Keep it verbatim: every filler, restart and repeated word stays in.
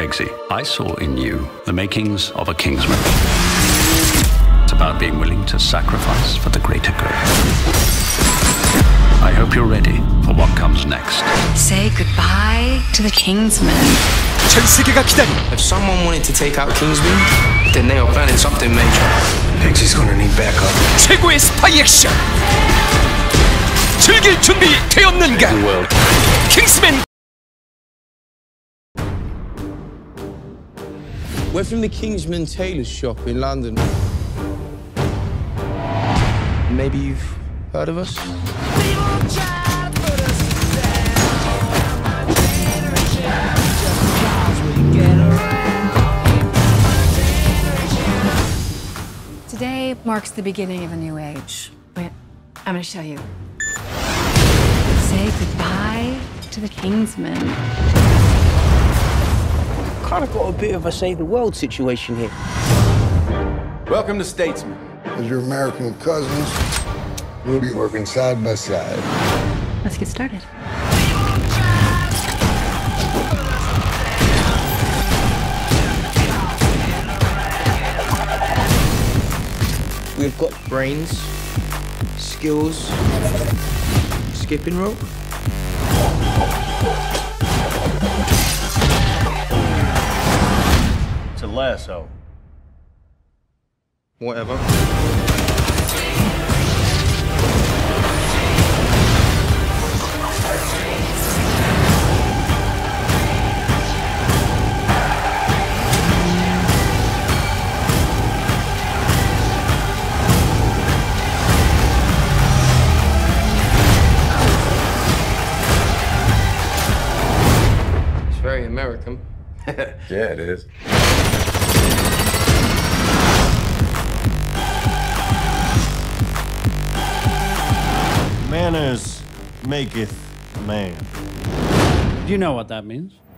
Eggsy, I saw in you the makings of a Kingsman. It's about being willing to sacrifice for the greater good. I hope you're ready for what comes next. Say goodbye to the Kingsman. If someone wanted to take out Kingsman, then they are planning something major. Eggsy's gonna need backup. 최고의 스파이 액션. 즐길 준비 되었는가? Kingsman. We're from the Kingsman tailor's shop in London. Maybe you've heard of us? Today marks the beginning of a new age. But I'm going to show you. Say goodbye to the Kingsman. Kind of got a bit of a save the world situation here. Welcome to Statesman. As your American cousins, we'll be working side by side. Let's get started. We've got brains, skills, skipping rope. Lasso. Whatever. It's very American. Yeah, it is. Manners maketh man. Do you know what that means?